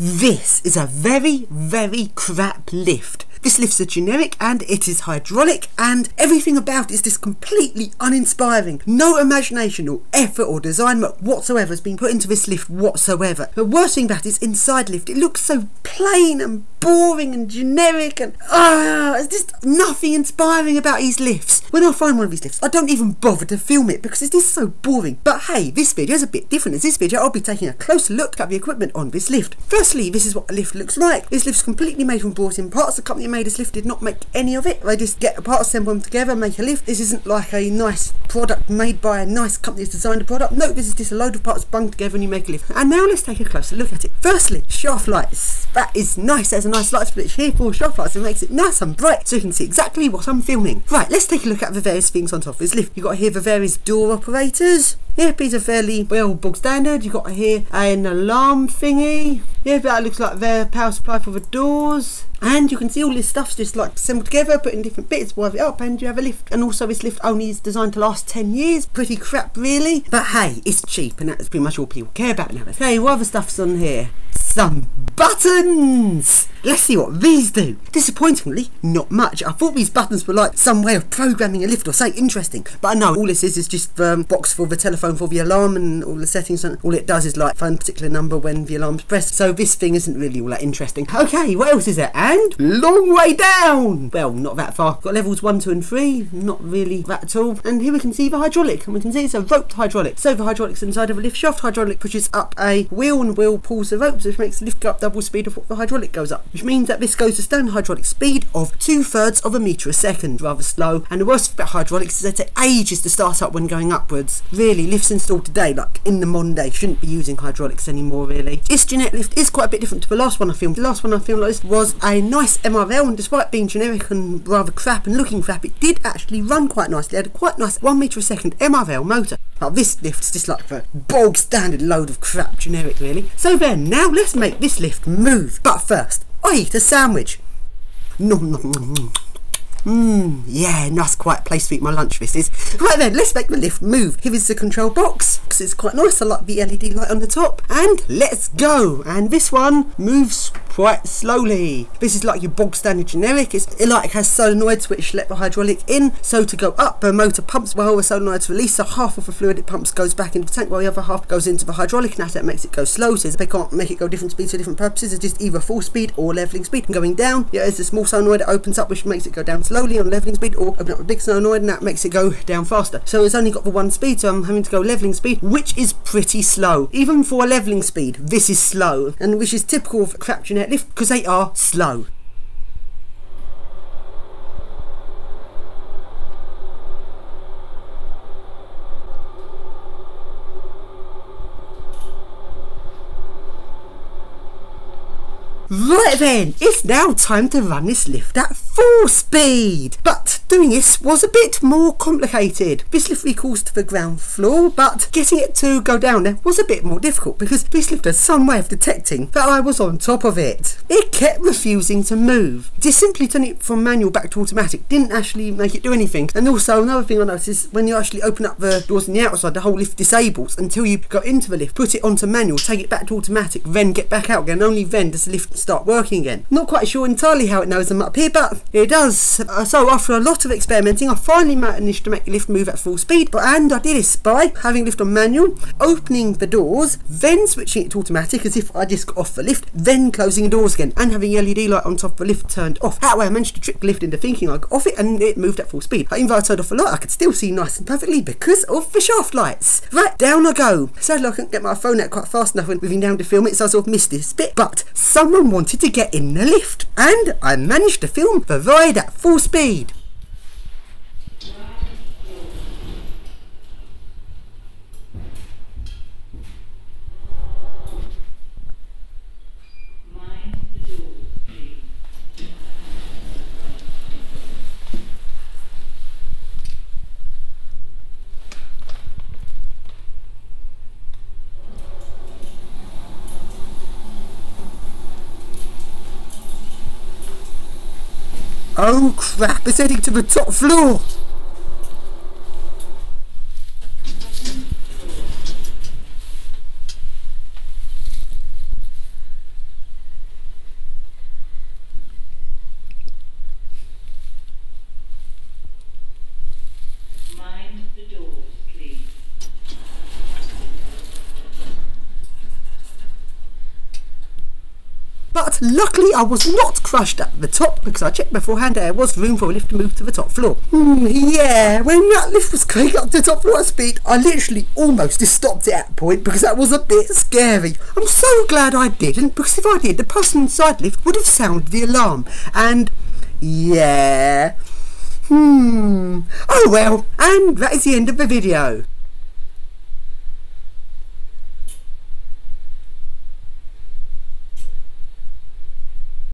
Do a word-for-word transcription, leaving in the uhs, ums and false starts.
This is a very, very crap lift. This lift's a generic and it is hydraulic, and everything about it is just completely uninspiring. No imagination or effort or design whatsoever has been put into this lift whatsoever. The worst thing about it is inside lift. It looks so plain and boring and generic, and ah, uh, it's just nothing inspiring about these lifts. When I find one of these lifts, I don't even bother to film it because it is so boring. But hey, this video is a bit different. As this video, I'll be taking a closer look at the equipment on this lift. Firstly, this is what a lift looks like. This lift's completely made from bought-in parts. The company made this lift did not make any of it. They just get a part, assemble them together, make a lift. This isn't like a nice product made by a nice company that's designed a product. No, this is just a load of parts bunged together and you make a lift. And now let's take a closer look at it. Firstly, shaft lights. That is nice. There's a nice light switch here for shaft lights. It makes it nice and bright so you can see exactly what I'm filming. Right, let's take a look at the various things on top of this lift. You've got here the various door operators. Yeah, these are fairly well bog standard. You've got here an alarm thingy. Yeah, that looks like their power supply for the doors. And you can see all this stuff's just like assembled together, put in different bits, wire it up, and you have a lift. And also this lift only is designed to last ten years. Pretty crap really. But hey, it's cheap and that's pretty much all people care about now. Okay, what other stuff's on here? Some buttons! Let's see what these do. Disappointingly, not much. I thought these buttons were like some way of programming a lift or something interesting. But no, all this is is just the um, box for the telephone for the alarm and all the settings. And all it does is like find a particular number when the alarm's pressed. So this thing isn't really all that interesting. Okay, what else is there? And long way down! Well, not that far. Got levels one, two and three. Not really that at all. And here we can see the hydraulic. And we can see it's a roped hydraulic. So the hydraulic's inside of a lift shaft. Hydraulic pushes up a wheel and wheel pulls the ropes, which makes the lift go up double speed of what the hydraulic goes up. Which means that this goes to standard hydraulic speed of two-thirds of a metre a second, rather slow. And the worst about hydraulics is they take ages to start up when going upwards. Really, lifts installed today, like in the modern day, shouldn't be using hydraulics anymore, really. This generic lift is quite a bit different to the last one I filmed. The last one I filmed like this was a nice M R L, and despite being generic and rather crap and looking crap, it did actually run quite nicely. It had a quite nice one metre a second M R L motor. Now this lift's just like a bog standard load of crap, generic really. So then, now let's make this lift move. But first, I eat a sandwich. Nom nom nom nom. Mmm, yeah, nice quiet place to eat my lunch this is. Right then, let's make the lift move. Here is the control box, because it's quite nice. I like the L E D light on the top. And let's go. And this one moves quite slowly. This is like your bog standard generic. It's, it like has solenoids which let the hydraulic in. So to go up, the motor pumps while the solenoids release. So half of the fluid it pumps goes back into the tank while the other half goes into the hydraulic, and that makes it go slow. So they can't make it go different speeds for different purposes. It's just either full speed or levelling speed. And going down, yeah, there's a small solenoid that opens up which makes it go down slowly on levelling speed, or open up a big solenoid and that makes it go down faster. So it's only got the one speed, so I'm having to go levelling speed, which is pretty slow. Even for a levelling speed, this is slow, and which is typical of crap generic lift because they are slow. Right then, it's now time to run this lift at full speed. But doing this was a bit more complicated. This lift recalls to the ground floor, but getting it to go down there was a bit more difficult because this lift had some way of detecting that I was on top of it. It kept refusing to move. Just simply turning it from manual back to automatic didn't actually make it do anything. And also another thing I noticed is when you actually open up the doors on the outside, the whole lift disables until you go into the lift, put it onto manual, take it back to automatic, then get back out again. Only then does the lift start working again. Not quite sure entirely how it knows I'm up here, but it does. Uh, so after a lot of experimenting, I finally managed to make the lift move at full speed. But and I did this by having lift on manual, opening the doors, then switching it to automatic as if I just got off the lift, then closing the doors again, and having the L E D light on top of the lift turned off. That way I managed to trick the lift into thinking I got off it and it moved at full speed. Even though I turned off the light, I could still see nice and perfectly because of the shaft lights. Right, down I go. Sadly I couldn't get my phone out quite fast enough when moving down to film it, so I sort of missed this bit, but someone wanted to get in the lift and I managed to film the ride at full speed. Oh crap, it's heading to the top floor! but luckily I was not crushed at the top because I checked beforehand there was room for a lift to move to the top floor. Mm, yeah, when that lift was going up to the top floor at speed, I literally almost just stopped it at a point because that was a bit scary. I'm so glad I didn't, because if I did, the person inside the lift would have sounded the alarm, and yeah, hmm, oh well, and that is the end of the video.